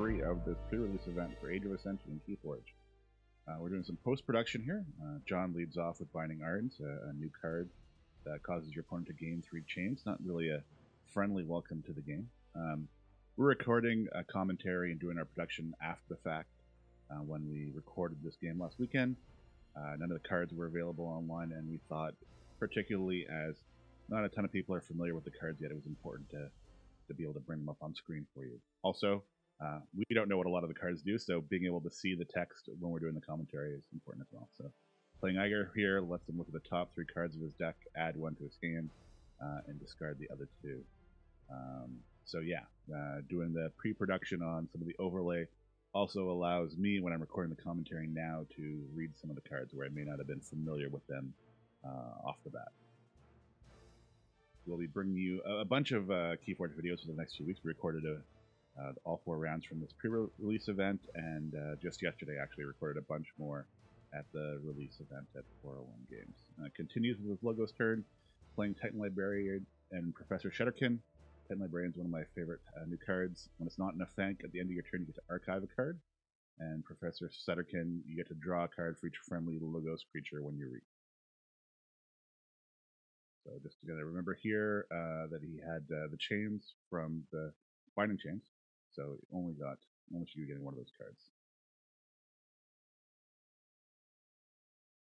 3 of the pre-release event for Age of Ascension in Keyforge. We're doing some post-production here. John leads off with Binding Irons, a new card that causes your opponent to gain 3 chains. Not really a friendly welcome to the game. We're recording a commentary and doing our production after the fact. When we recorded this game last weekend, none of the cards were available online, and we thought, particularly as not a ton of people are familiar with the cards yet, it was important to be able to bring them up on screen for you. Also, we don't know what a lot of the cards do, so being able to see the text when we're doing the commentary is important as well. So playing Iger here lets him look at the top 3 cards of his deck, add 1 to his hand, and discard the other 2. Doing the pre-production on some of the overlay also allows me, when I'm recording the commentary now, to read some of the cards where I may not have been familiar with them off the bat. We'll be bringing you a bunch of Keyforge videos for the next few weeks. We recorded all 4 rounds from this pre-release event, and just yesterday actually recorded a bunch more at the release event at 401 Games. Continues with his Logos turn, playing Titan Librarian and Professor Sutterkin. Titan Librarian is one of my favorite new cards. When it's not in a Fank, at the end of your turn you get to archive a card, and Professor Sutterkin, you get to draw a card for each friendly Logos creature when you reach. So just going to remember here that he had the chains from the Binding chains, so only you getting one of those cards.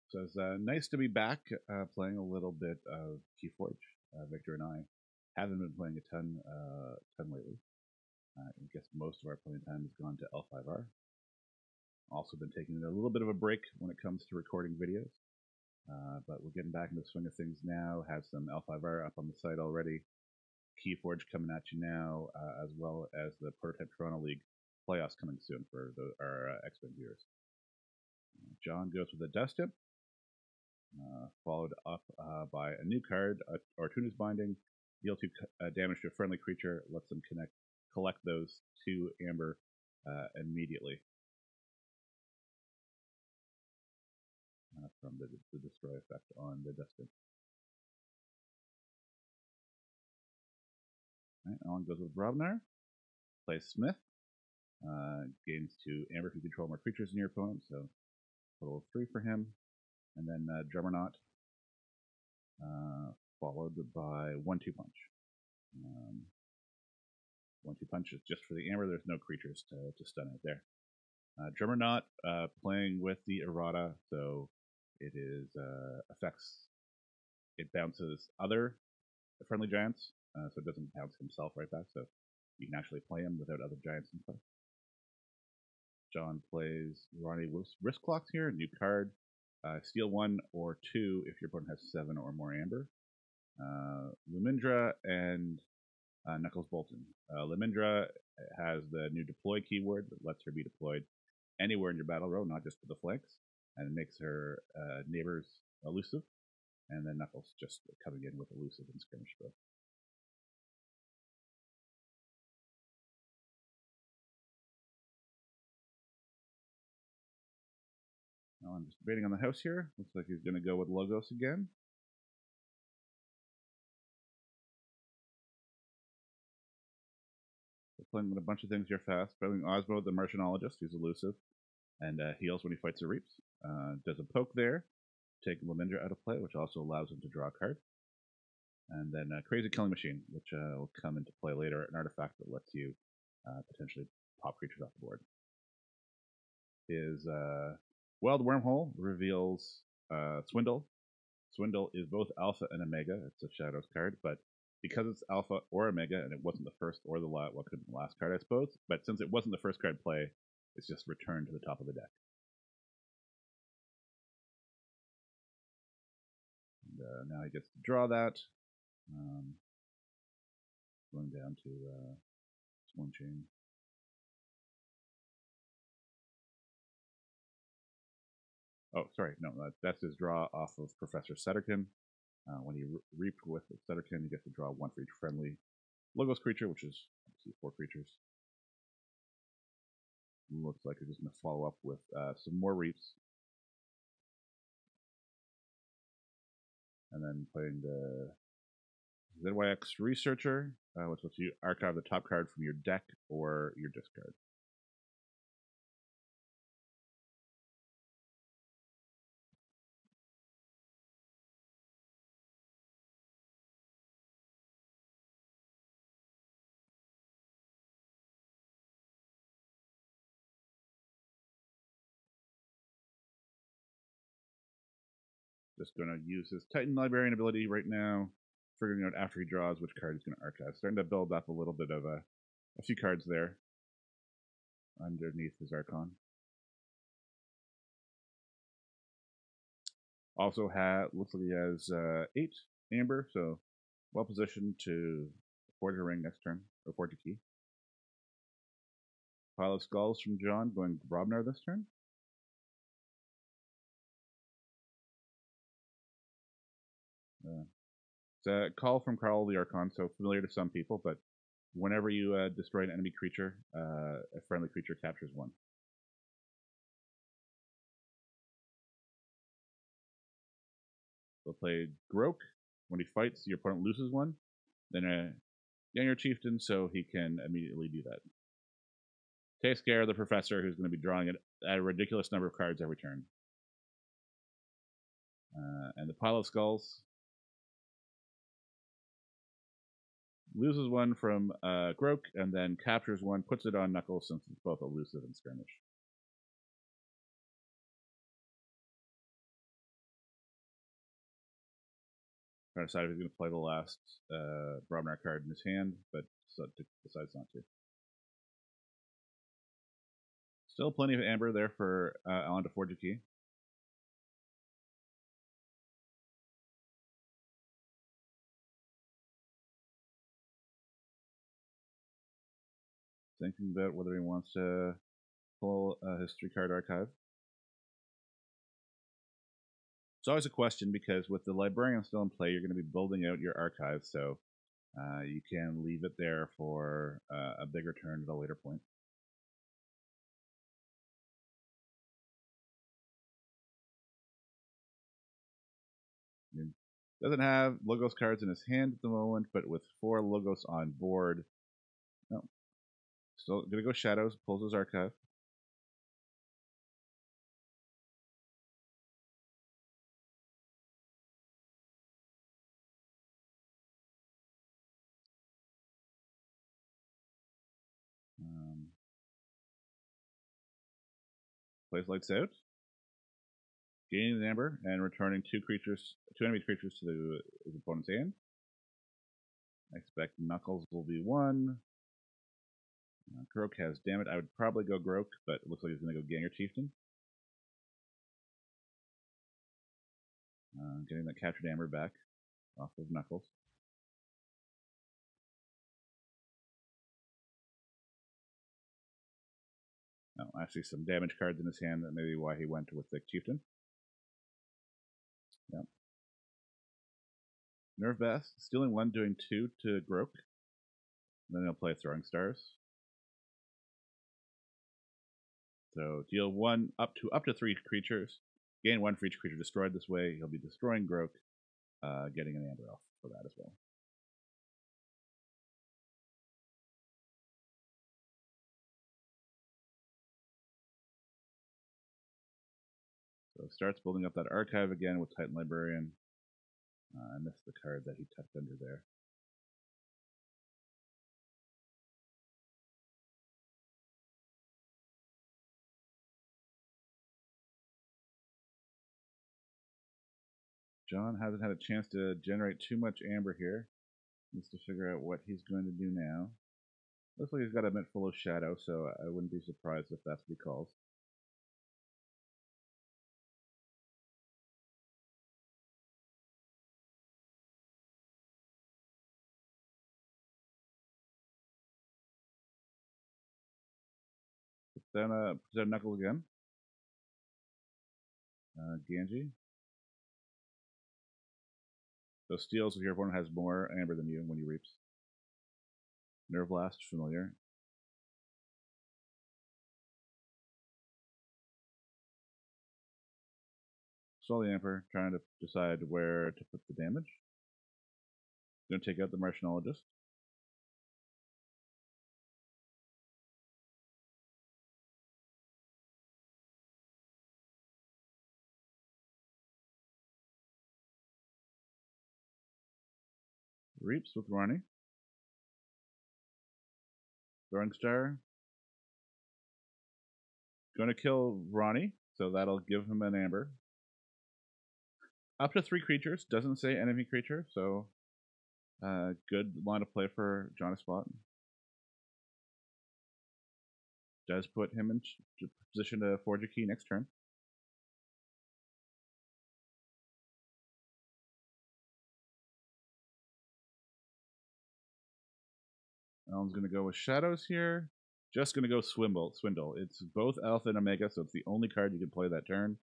So it's nice to be back playing a little bit of Keyforge. Victor and I haven't been playing a ton lately. I guess most of our playing time has gone to L5R. Also been taking a little bit of a break when it comes to recording videos, but we're getting back into the swing of things now. Have some L5R up on the site already. Keyforge coming at you now, as well as the Prototype Toronto League playoffs coming soon for our X-Men viewers. John goes with a Dust Tip, followed up by a new card, Artuna's Binding. Deal 2 damage to a friendly creature, lets them collect those 2 amber immediately from the destroy effect on the Dust Tip. Right, Alan goes with Brobnar, plays Smith, gains 2 amber if you control more creatures than your opponent, so total of 3 for him. And then Drummernaut, followed by 1-2 punch. 1-2 punch is just for the amber, there's no creatures to stun out there. Drummernaut playing with the errata, so it is it bounces other friendly giants. So it doesn't bounce himself right back, so you can actually play him without other giants in play. John plays Ronnie Wristclocks here, new card. Steal 1 or 2 if your opponent has 7 or more amber. Lomindra and Knuckles Bolton. Lomindra has the new deploy keyword that lets her be deployed anywhere in your battle row, not just to the flanks, and it makes her neighbors elusive. And then Knuckles just coming in with elusive and skirmish both. I'm just debating on the house here. Looks like he's going to go with Logos again. We're playing with a bunch of things here fast. Playing Osmo, the Marchionologist, he's elusive, and heals when he fights or reaps. Does a poke there, take Lomindra out of play, which also allows him to draw a card. And then Crazy Killing Machine, which will come into play later, an artifact that lets you potentially pop creatures off the board. His Wild Wyrmhole reveals Swindle. Swindle is both Alpha and Omega. It's a Shadows card, but because it's Alpha or Omega, and it wasn't the first or the last, well, could have been the last card, I suppose, but since it wasn't the first card play, it's just returned to the top of the deck. And, now he gets to draw that. Going down to 1 chain. Oh, sorry, no, that's his draw off of Professor Sutterkin. When he reaped with Sutterkin, he gets to draw 1 for each friendly Logos creature, which is obviously 4 creatures. Looks like he's just going to follow up with some more reaps. And then playing the Zyx Researcher, which lets you archive the top card from your deck or your discard. Just going to use his Titan Librarian ability right now, figuring out after he draws which card he's going to archive. Starting to build up a little bit of a few cards there underneath his Archon. Also looks like he has 8 amber, so well positioned to forge a ring next turn, or forge a key. Pile of Skulls from John, going to Brobnar this turn. It's a call from Carl the Archon, so familiar to some people, but whenever you destroy an enemy creature, a friendly creature captures one. We'll play Grokh. When he fights, your opponent loses one. Then a Ganger Chieftain, so he can immediately do that. Takes care of the Professor, who's going to be drawing a ridiculous number of cards every turn. And the Pile of Skulls loses one from Grokh, and then captures one, puts it on Knuckles, since it's both elusive and skirmish. Trying to decide if he's going to play the last Brobnar card in his hand, but decides not to. Still plenty of amber there for Alan to forge a key. Thinking about whether he wants to pull his 3-card archive. It's always a question, because with the Librarian still in play, you're going to be building out your archive, so you can leave it there for a bigger turn at a later point. He doesn't have Logos cards in his hand at the moment, but with 4 Logos on board. No. Still going to go Shadows, pulls his archive. Plays Lights Out, gaining an amber and returning 2 enemy creatures to his opponent's hand. I expect Knuckles will be 1. Grokh has Dammit. I would probably go Grokh, but it looks like he's going to go Ganger Chieftain. Getting that captured amber back off of Knuckles. Oh, actually some damage cards in his hand. That may be why he went with the Chieftain. Yep. Nerve Bath, stealing 1, doing 2 to Grokh. Then he'll play Throwing Stars. So deal 1 up to 3 creatures. Gain 1 for each creature destroyed this way. He'll be destroying Grokh, getting an amber off for that as well. So starts building up that archive again with Titan Librarian. I missed the card that he tucked under there. John hasn't had a chance to generate too much amber here. Needs to figure out what he's going to do now. Looks like he's got a mint full of Shadow, so I wouldn't be surprised if that's what he calls. Then present Knuckles again. Ganji. So steals if your opponent has more amber than you when he reaps. Nerve Blast, familiar. Stole the amber, trying to decide where to put the damage. Going to take out the Marchionologist. Reaps with Ronnie. Throwing Star. Going to kill Ronnie, so that'll give him an amber. Up to 3 creatures. Doesn't say enemy creature, so good line of play for Johnny Spot. Does put him in position to forge a key next turn. Alan's going to go with Shadows here. Just going to go Swindle. It's both Alpha and Omega, so it's the only card you can play that turn.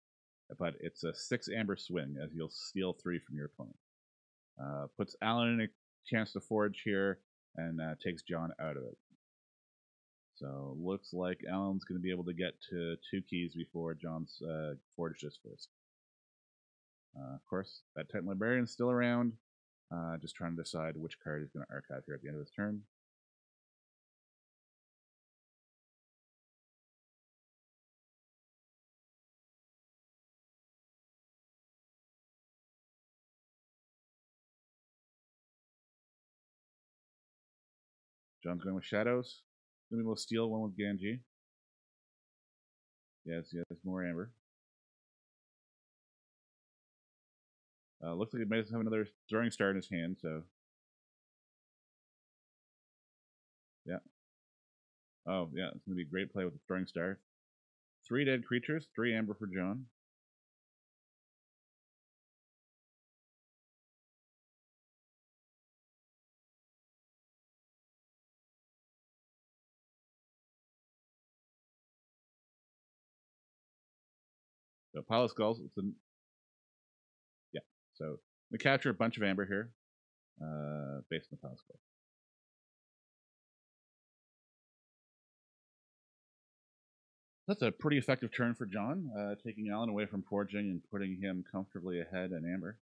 But it's a 6 Amber Swing, as you'll steal 3 from your opponent. Puts Alan in a chance to forge here, and takes John out of it. So looks like Alan's going to be able to get to 2 keys before John's forged his first. Of course, that Titan Librarian's still around. Just trying to decide which card he's going to archive here at the end of his turn. John's going with Shadows. Going to be able to steal one with Ganji. Yes, more Amber. Looks like he might have another throwing star in his hand, so. Yeah. Oh, yeah, it's going to be a great play with the throwing star. 3 dead creatures, 3 Amber for John. So Pilot Skulls, yeah. So we capture a bunch of Amber here, based on the Pilot Skulls. That's a pretty effective turn for John, taking Alan away from forging and putting him comfortably ahead in Amber.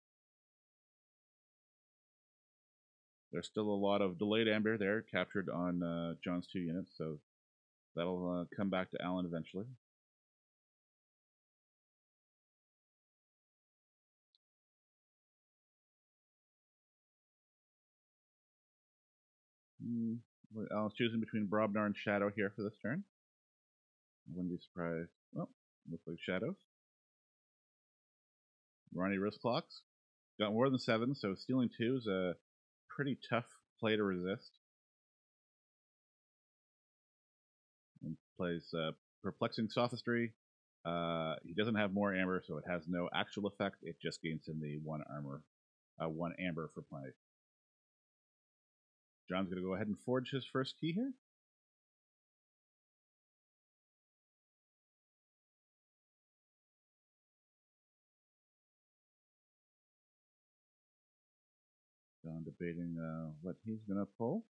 There's still a lot of delayed Amber there, captured on John's 2 units, so that'll come back to Alan eventually. I was choosing between Brobnar and Shadow here for this turn. I wouldn't be surprised. Well, looks like Shadows. Ronnie Wristclocks. Got more than 7, so stealing 2 is a pretty tough play to resist. And plays Perplexing Sophistry. He doesn't have more Amber, so it has no actual effect. It just gains him the 1 Amber for play. John's going to go ahead and forge his first key here. John debating what he's going to pull.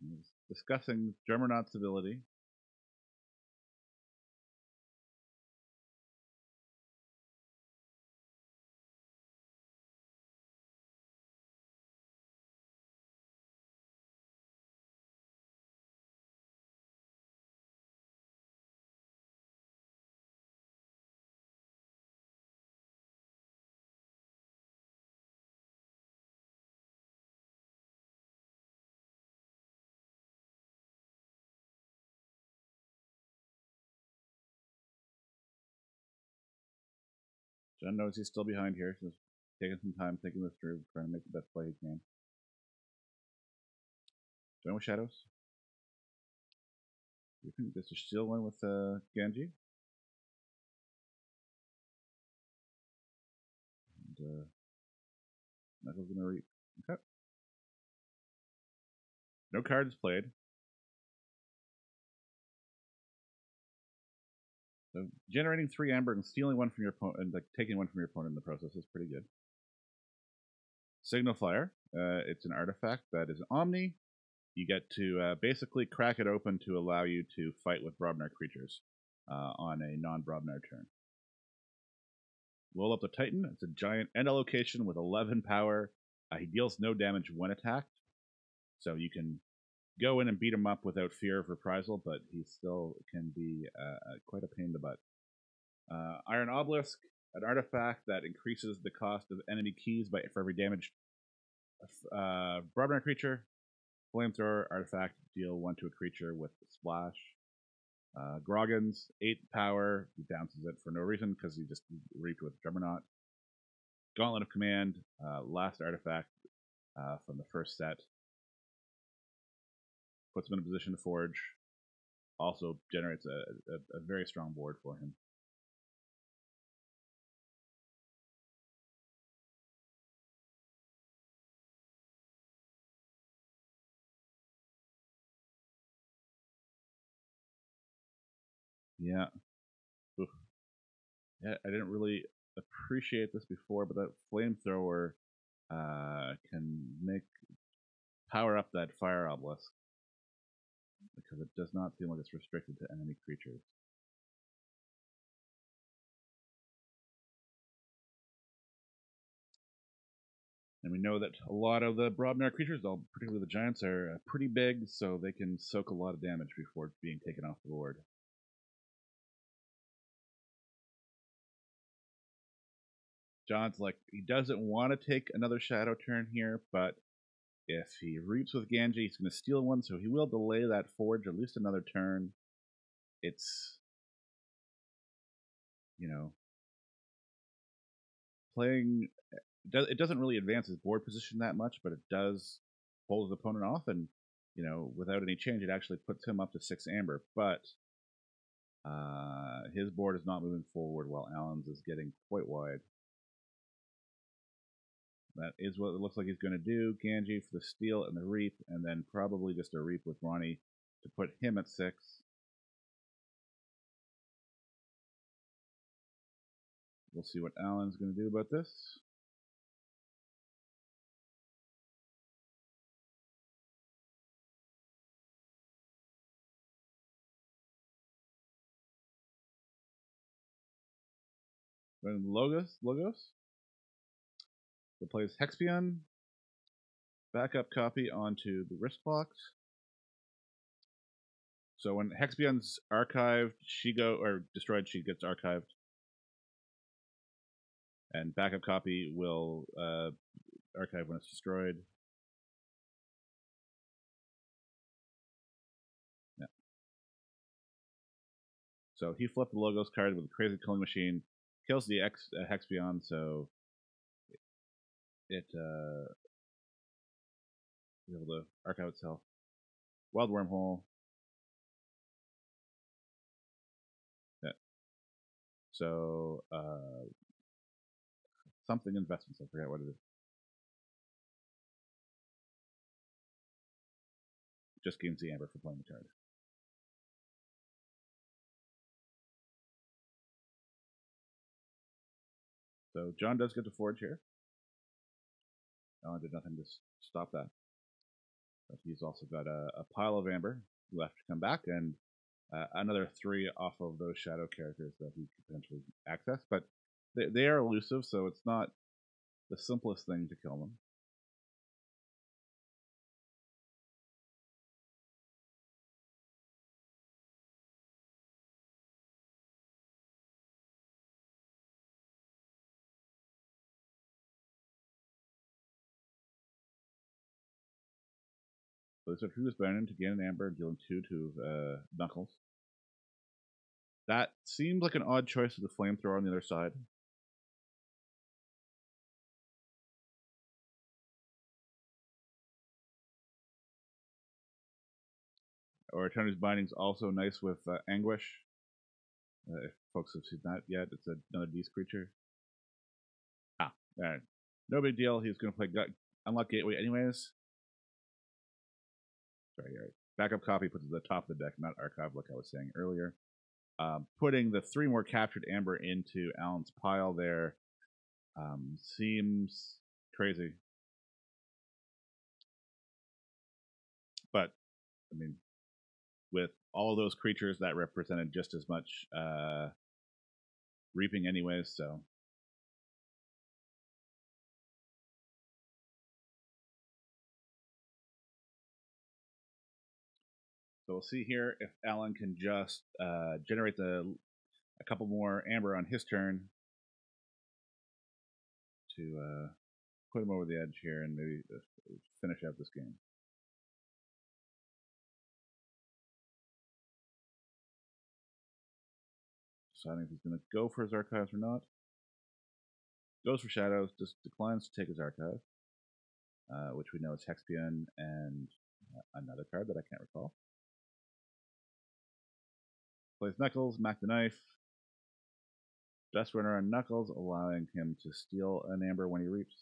He's discussing Drummernaut's ability. John knows he's still behind here, so he's taking some time thinking this through, trying to make the best play he can. John with Shadows. You think this is still one with Ganji? And Knuckles gonna reap. Okay. No cards played. So generating 3 Amber and stealing 1 from your opponent, like taking 1 from your opponent in the process is pretty good. Signal Flyer, it's an artifact that is Omni. You get to basically crack it open to allow you to fight with Brobnar creatures on a non-Brobnar turn. Roll up the Titan. It's a giant end allocation with 11 power. He deals no damage when attacked, so you can go in and beat him up without fear of reprisal, but he still can be quite a pain in the butt. Iron Obelisk, an artifact that increases the cost of enemy keys for every damaged Brobnar creature. Flamethrower artifact, deal 1 to a creature with a splash. Grogan's 8 power. He bounces it for no reason because he just reaped with Drummernaut. Gauntlet of Command, last artifact from the first set. Puts him in a position to forge. Also generates a very strong board for him. Yeah. Oof. Yeah, I didn't really appreciate this before, but that Flamethrower can make power up that Fire Obelisk because it does not seem like it's restricted to enemy creatures. And we know that a lot of the Brobnar creatures, particularly the giants, are pretty big, so they can soak a lot of damage before being taken off the board. John's like, he doesn't want to take another shadow turn here, but if he reaps with Ganger, he's going to steal one, so he will delay that forge at least another turn. It's, you know, playing, it doesn't really advance his board position that much, but it does hold his opponent off, and, you know, without any change, it actually puts him up to 6 amber, but his board is not moving forward while Alan's is getting quite wide. That is what it looks like he's going to do. Ganger for the steal and the reap, and then probably just a reap with Ronnie to put him at 6. We'll see what Alan's going to do about this. And Logos? It plays Hexpion, backup copy onto the Wristclocks. So when Hexpion's archived, destroyed, she gets archived, and backup copy will archive when it's destroyed. Yeah. So he flipped the Logos card with a Crazy Killing Machine, kills the Hexpion. So it be able to archive itself. Wild Wyrmhole. Yeah. So something investments, I forget what it is. Just gains the amber for playing the card. So John does get to forge here. Alan did nothing to stop that. But he's also got a pile of amber left to come back, and another 3 off of those shadow characters that he could potentially access. But they are elusive, so it's not the simplest thing to kill them. So Artuna's Binding to gain an amber, dealing 2 to Knuckles. That seemed like an odd choice with the Flamethrower on the other side. Or Artuna's Binding's also nice with Anguish. If folks have seen that yet, it's another beast creature. Ah, all right. No big deal. He's going to play Unlock Gateway anyways. Sorry, right. Backup copy puts it at the top of the deck, not archive, like I was saying earlier. Putting the 3 more captured amber into Alan's pile there seems crazy. But, I mean, with all those creatures, that represented just as much reaping anyways, so... We'll see here if Alan can just generate a couple more amber on his turn to put him over the edge here and maybe finish out this game. deciding if he's going to go for his archives or not. Goes for shadows, just declines to take his archive, which we know is Hexpion and another card that I can't recall. Plays Knuckles, Mac the Knife. Dust Runner on Knuckles, allowing him to steal an amber when he reaps.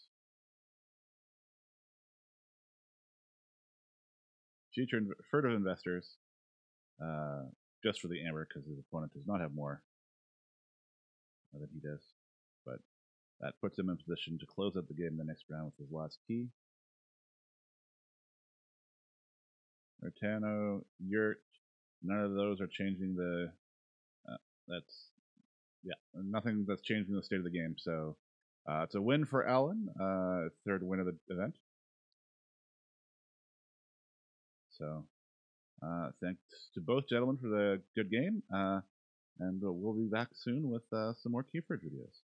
Future Furtive Investors, just for the amber because his opponent does not have more than he does. But that puts him in position to close out the game the next round with his last key. Artano, Yurt, none of those are changing the... Yeah, nothing that's changing the state of the game. So it's a win for Alan, third win of the event. So thanks to both gentlemen for the good game, and we'll be back soon with some more Keyforge videos.